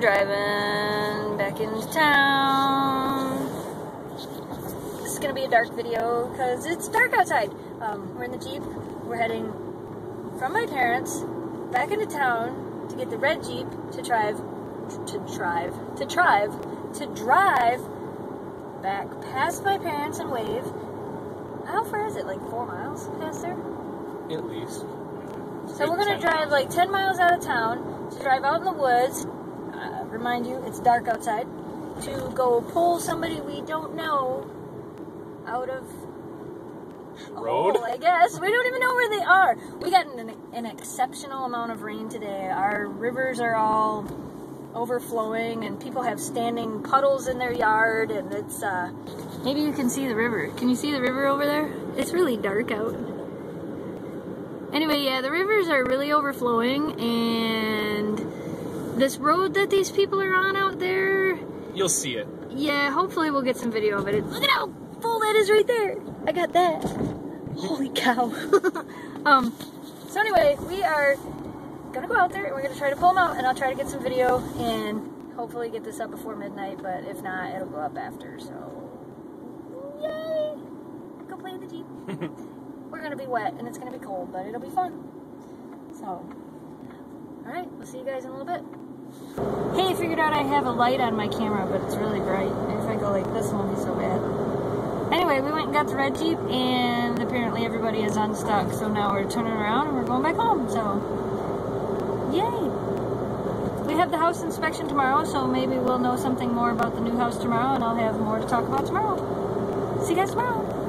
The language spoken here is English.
we're driving back into town. This is gonna be a dark video because it's dark outside. We're in the Jeep. We're heading from my parents back into town to get the red Jeep to drive back past my parents and Wave. How far is it? Like 4 miles past there? At least. So we're going to drive like 10 miles out of town to drive out in the woods. Remind you, it's dark outside. To go pull somebody we don't know out of a road, hole, I guess. We don't even know where they are. We got an exceptional amount of rain today. Our rivers are all overflowing and people have standing puddles in their yard, and it's maybe you can see the river. Can you see the river over there? It's really dark out. Anyway, yeah, the rivers are really overflowing, and this road that these people are on out there, you'll see it. Yeah, hopefully we'll get some video of it. Look at how full that is right there. I got that. Holy cow. So anyway, we are gonna go out there and we're gonna try to pull them out, and I'll try to get some video and hopefully get this up before midnight, but if not, it'll go up after. So yay, go play in the Jeep. We're gonna be wet and it's gonna be cold, but it'll be fun. So alright, we'll see you guys in a little bit. Hey, I figured out I have a light on my camera, but it's really bright. If I go like this, it won't be so bad. Anyway, we went and got the red Jeep, and apparently everybody is unstuck, so now we're turning around and we're going back home. So yay! We have the house inspection tomorrow, so maybe we'll know something more about the new house tomorrow, and I'll have more to talk about tomorrow. See you guys tomorrow!